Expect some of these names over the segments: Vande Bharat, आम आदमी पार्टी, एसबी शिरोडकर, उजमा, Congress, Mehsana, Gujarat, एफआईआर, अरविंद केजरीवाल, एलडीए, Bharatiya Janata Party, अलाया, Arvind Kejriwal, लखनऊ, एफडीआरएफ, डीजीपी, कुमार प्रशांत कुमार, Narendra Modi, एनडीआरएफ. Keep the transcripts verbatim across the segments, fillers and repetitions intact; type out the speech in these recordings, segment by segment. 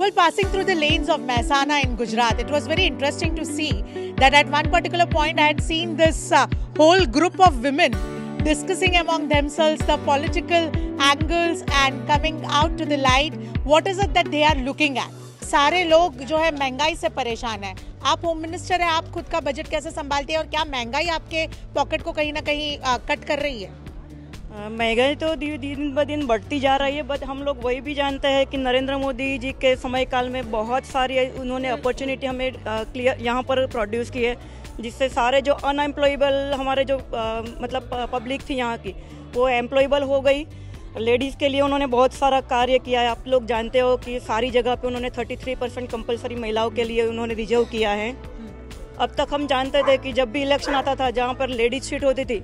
Well, passing through the lanes of Mehsana in Gujarat, it was very interesting to see that at one particular point I had seen this uh, whole group of women discussing among themselves the political angles and coming out to the light. What is it that they are looking at? सारे लोग जो है महंगाई से परेशान हैं। आप home minister हैं, आप खुद का बजट कैसे संभालती हैं और क्या महंगाई आपके पॉकेट को कहीं ना कहीं आ, कट कर रही है? महंगाई तो दिन ब दिन बढ़ती जा रही है, बट हम लोग वही भी जानते हैं कि नरेंद्र मोदी जी के समय काल में बहुत सारी उन्होंने अपॉर्चुनिटी हमें क्लियर यहाँ पर प्रोड्यूस की है, जिससे सारे जो अनएम्प्लॉयबल हमारे जो आ, मतलब पब्लिक थी यहाँ की वो एम्प्लॉयबल हो गई। लेडीज़ के लिए उन्होंने बहुत सारा कार्य किया है। आप लोग जानते हो कि सारी जगह पे उन्होंने तैंतीस परसेंट कंपलसरी महिलाओं के लिए उन्होंने रिजर्व किया है। अब तक हम जानते थे कि जब भी इलेक्शन आता था जहाँ पर लेडीज सीट होती थी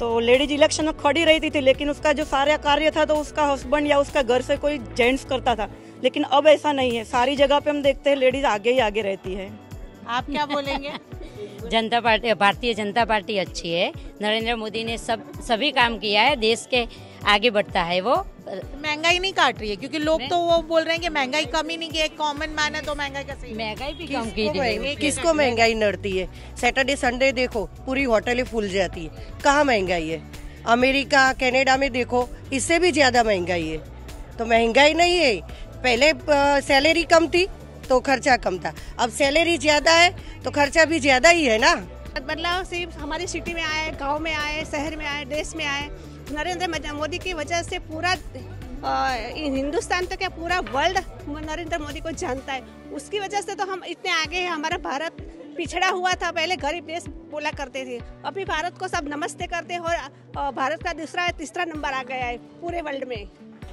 तो लेडीज इलेक्शन में खड़ी रहती थी, लेकिन उसका जो सारा कार्य था तो उसका हस्बैंड या उसका घर से कोई जेंट्स करता था, लेकिन अब ऐसा नहीं है। सारी जगह पर हम देखते हैं लेडीज़ आगे ही आगे रहती है। आप क्या बोलेंगे? जनता पार्टी, भारतीय जनता पार्टी अच्छी है। नरेंद्र मोदी ने सब सभी काम किया है, देश के आगे बढ़ता है। वो महंगाई नहीं काट रही है क्योंकि लोग तो वो बोल रहे हैं कि महंगाई कम ही नहीं की, एक कॉमन मैन है तो महंगाई कैसे? महंगाई भी कम की है, किसको महंगाई नड़ती है? सैटरडे संडे देखो पूरी होटलें फूल जाती है। कहाँ महंगाई है? अमेरिका कनाडा में देखो, इससे भी ज्यादा महंगाई है। तो महंगाई नहीं है, पहले सैलरी कम थी तो खर्चा कम था, अब सैलरी ज्यादा है तो खर्चा भी ज्यादा ही है ना। बदलाव सिर्फ हमारी सिटी में आए, गाँव में आए, शहर में आए, देश में आए। नरेंद्र मोदी की वजह से पूरा हिंदुस्तान तो क्या पूरा वर्ल्ड नरेंद्र मोदी को जानता है। उसकी वजह से तो हम इतने आगे हैं। हमारा भारत पिछड़ा हुआ था, पहले गरीब देश बोला करते थे, अभी भारत को सब नमस्ते करते हैं और भारत का दूसरा तीसरा नंबर आ गया है पूरे वर्ल्ड में।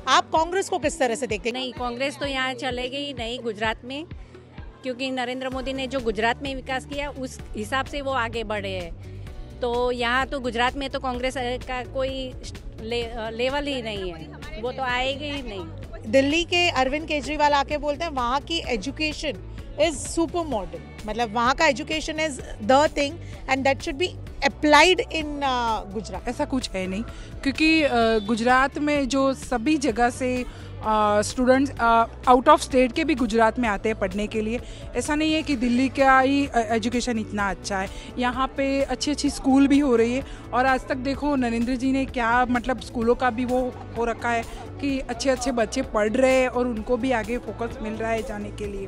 आप कांग्रेस को किस तरह से देखते हैं? नहीं, कांग्रेस तो यहाँ चले गई नहीं गुजरात में, क्योंकि नरेंद्र मोदी ने जो गुजरात में विकास किया उस हिसाब से वो आगे बढ़े हैं। तो यहाँ तो गुजरात में तो कांग्रेस का कोई ले, लेवल ही नहीं है, वो तो आएगी ही नहीं। दिल्ली के अरविंद केजरीवाल आके बोलते हैं वहाँ की एजुकेशन इज सुपर मॉडल, मतलब वहाँ का education is the thing and that should be applied in Gujarat. ऐसा कुछ है नहीं, क्योंकि गुजरात में जो सभी जगह से स्टूडेंट्स आउट ऑफ स्टेट के भी गुजरात में आते हैं पढ़ने के लिए। ऐसा नहीं है कि दिल्ली का ही एजुकेशन uh, इतना अच्छा है। यहाँ पे अच्छी अच्छी स्कूल भी हो रही है और आज तक देखो नरेंद्र जी ने क्या मतलब स्कूलों का भी वो हो रखा है कि अच्छे अच्छे बच्चे पढ़ रहे हैं और उनको भी आगे फोकस मिल रहा है जाने के लिए।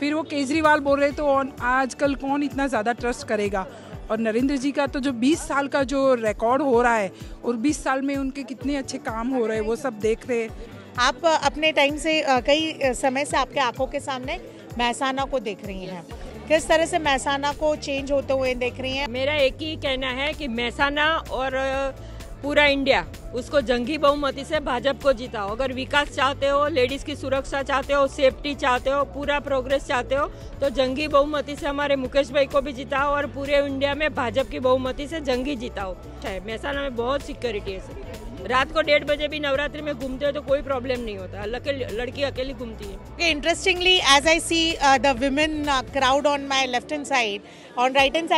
फिर वो केजरीवाल बोल रहे तो आजकल कौन इतना ज़्यादा ट्रस्ट करेगा? और नरेंद्र जी का तो जो बीस साल का जो रिकॉर्ड हो रहा है और बीस साल में उनके कितने अच्छे काम हो रहे हैं वो सब देख रहे हैं। आप अपने टाइम से कई समय से आपके आंखों के सामने महसाना को देख रही हैं, किस तरह से महसाना को चेंज होते हुए देख रही हैं? मेरा एक ही कहना है कि महसाना और पूरा इंडिया उसको जंगी बहुमती से भाजपा को जिताओ। अगर विकास चाहते हो, लेडीज़ की सुरक्षा चाहते हो, सेफ्टी चाहते हो, पूरा प्रोग्रेस चाहते हो तो जंगी बहुमती से हमारे मुकेश भाई को भी जिताओ और पूरे इंडिया में भाजपा की बहुमती से जंगी जिताओ। महसाना में बहुत सिक्योरिटी है, रात को डेढ़ बजे भी नवरात्रि में घूमते हो तो कोई प्रॉब्लम नहीं होता, लड़की अकेली घूमती है। Interestingly as I see the women crowd on my left hand side, on right hand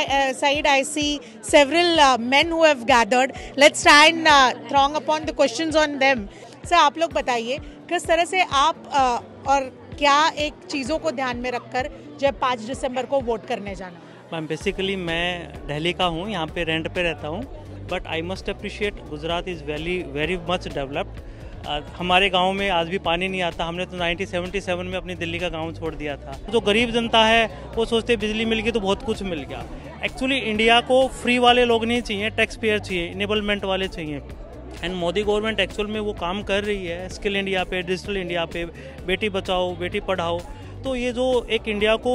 side I see several men who have gathered. Let's try and throng upon the questions on them. Sir, आप लोग बताइए किस तरह से आप uh, और क्या एक चीज़ों को ध्यान में रखकर जब पाँच दिसंबर को वोट करने जाना? मैम बेसिकली मैं दिल्ली का हूँ, यहाँ पे रेंट पे रहता हूँ, but I must appreciate Gujarat is very very much developed. हमारे गांव में आज भी पानी नहीं आता, हमने तो नाइनटीन सेवेंटी सेवन में अपनी दिल्ली का गांव छोड़ दिया था। जो गरीब जनता है वो सोचते बिजली मिल गई तो बहुत कुछ मिल गया। एक्चुअली इंडिया को फ्री वाले लोग नहीं चाहिए, टैक्स पेयर चाहिए, इनेबलमेंट वाले चाहिए। एंड मोदी गवर्नमेंट एक्चुअल में वो काम कर रही है स्किल इंडिया पे, डिजिटल इंडिया पे, बेटी बचाओ बेटी पढ़ाओ। तो ये जो एक इंडिया को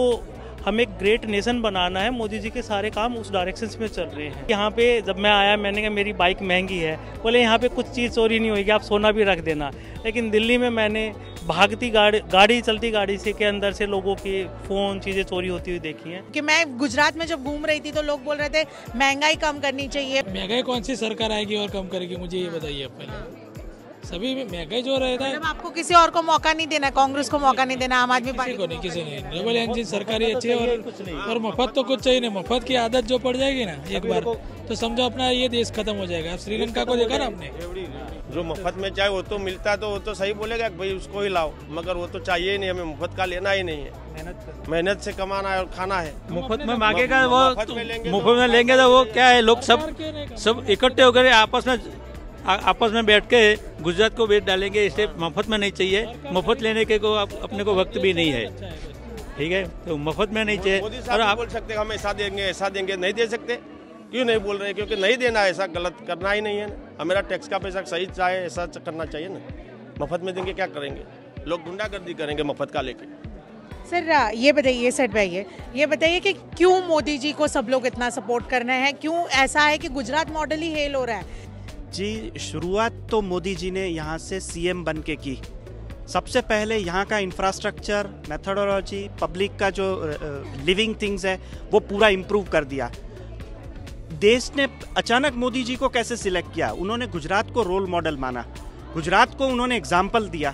हमें एक ग्रेट नेशन बनाना है, मोदी जी के सारे काम उस डायरेक्शंस में चल रहे हैं। यहाँ पे जब मैं आया मैंने कहा मेरी बाइक महंगी है, बोले यहाँ पे कुछ चीज़ चोरी नहीं होगी, आप सोना भी रख देना। लेकिन दिल्ली में मैंने भागती गाड़ी गाड़ी चलती गाड़ी से के अंदर से लोगों के फ़ोन चीज़ें चोरी होती हुई देखी हैं। कि मैं गुजरात में जब घूम रही थी तो लोग बोल रहे थे महंगाई कम करनी चाहिए। महंगाई कौन सी सरकार आएगी और कम करेगी, मुझे ये बताइए। आप पहले सभी महंगाई जो रहता है, आपको किसी और को मौका नहीं देना, कांग्रेस को मौका नहीं देना, आम आदमी पार्टी को नहीं, किसी नहीं। डबल इंजन सरकारी अच्छी है और मफत तो कुछ चाहिए नहीं। मफत की आदत जो पड़ जाएगी ना एक बार, तो समझो अपना ये देश खत्म हो जाएगा। श्रीलंका को देखा ना आपने, जो मुफ्त में चाहे वो तो मिलता, तो वो तो सही बोलेगा भाई उसको ही लाओ, मगर वो तो चाहिए ही नहीं, हमें मुफ्त का लेना ही नहीं है। मेहनत मेहनत से कमाना है और खाना है। मुफ्त में मांगेगा वो, मुफ्त में लेंगे तो वो क्या है, लोग सब सब इकट्ठे होकर आपस में आपस में बैठ के गुजरात को बेच डालेंगे, इसलिए मुफ्त में नहीं चाहिए। मुफ्त लेने के को अपने को वक्त भी नहीं है, ठीक है, तो मुफ्त में नहीं चाहिए। मोदी साहब आप बोल सकते हम ऐसा देंगे ऐसा देंगे, नहीं दे सकते, क्यों नहीं बोल रहे, क्योंकि नहीं देना, ऐसा गलत करना ही नहीं है ना। हमारा टैक्स का पैसा सही चाहे ऐसा करना चाहिए ना। मुफ्त में देंगे क्या करेंगे, लोग गुंडागर्दी करेंगे मुफ्त का लेके। सर ये बताइए, सर भाई ये बताइए कि क्यों मोदी जी को सब लोग इतना सपोर्ट करना है, क्यों ऐसा है कि गुजरात मॉडल ही हेल हो रहा है? जी, शुरुआत तो मोदी जी ने यहाँ से सीएम बन के की। सबसे पहले यहाँ का इंफ्रास्ट्रक्चर, मेथडोलॉजी, पब्लिक का जो लिविंग थिंग्स है वो पूरा इम्प्रूव कर दिया। देश ने अचानक मोदी जी को कैसे सिलेक्ट किया, उन्होंने गुजरात को रोल मॉडल माना, गुजरात को उन्होंने एग्जाम्पल दिया।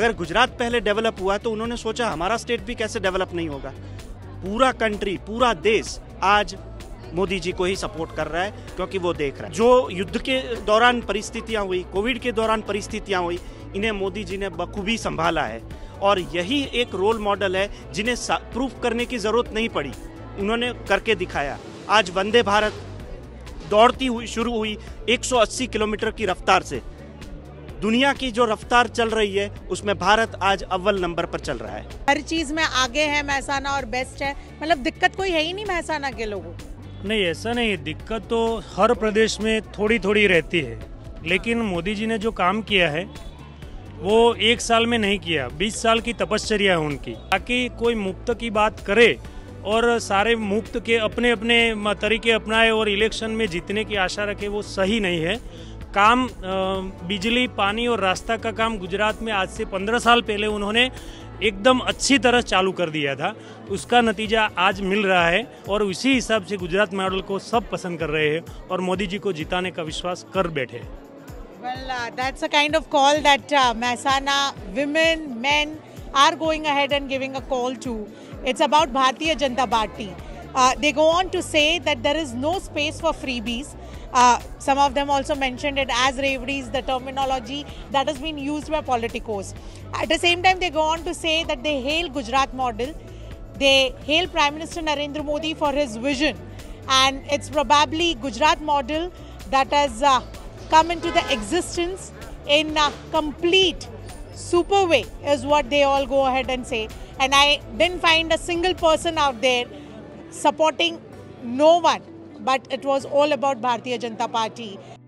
अगर गुजरात पहले डेवलप हुआ तो उन्होंने सोचा हमारा स्टेट भी कैसे डेवलप नहीं होगा। पूरा कंट्री, पूरा देश आज मोदी जी को ही सपोर्ट कर रहा है, क्योंकि वो देख रहा है जो युद्ध के दौरान परिस्थितियां हुई, कोविड के दौरान परिस्थितियां हुई, इन्हें मोदी जी ने बखूबी संभाला है। और यही एक रोल मॉडल है जिन्हें प्रूफ करने की ज़रूरत नहीं पड़ी, उन्होंने करके दिखाया। आज वंदे भारत दौड़ती हुई शुरू हुई एक सौ अस्सी किलोमीटर की रफ्तार से। दुनिया की जो रफ्तार चल रही है उसमें भारत आज अव्वल नंबर पर चल रहा है। हर चीज़ में आगे है मेहसाना और बेस्ट है, मतलब दिक्कत कोई है ही नहीं मेहसाना के लोगों को। नहीं, ऐसा नहीं, दिक्कत तो हर प्रदेश में थोड़ी थोड़ी रहती है, लेकिन मोदी जी ने जो काम किया है वो एक साल में नहीं किया, बीस साल की तपश्चर्या है उनकी। ताकि कोई मुफ्त की बात करे और सारे मुफ्त के अपने अपने तरीके अपनाए और इलेक्शन में जीतने की आशा रखे, वो सही नहीं है। काम, बिजली, पानी और रास्ता का काम गुजरात में आज से पंद्रह साल पहले उन्होंने एकदम अच्छी तरह चालू कर दिया था, उसका नतीजा आज मिल रहा है। और उसी हिसाब से गुजरात मॉडल को सब पसंद कर रहे हैं और मोदी जी को जिताने का विश्वास कर बैठे। Well that's a kind of call that Mehsana women men are going ahead and giving a call to. It's about Bharatiya Janata Party. They go on to say that there is no space for freebies. Uh, some of them also mentioned it as reveries, the terminology that has been used by politicos. At the same time, they go on to say that they hail Gujarat model. They hail Prime Minister Narendra Modi for his vision. And it's probably Gujarat model that has uh, come into the existence in a complete super way is what they all go ahead and say. And I didn't find a single person out there supporting no one. But it was all about Bharatiya Janata Party.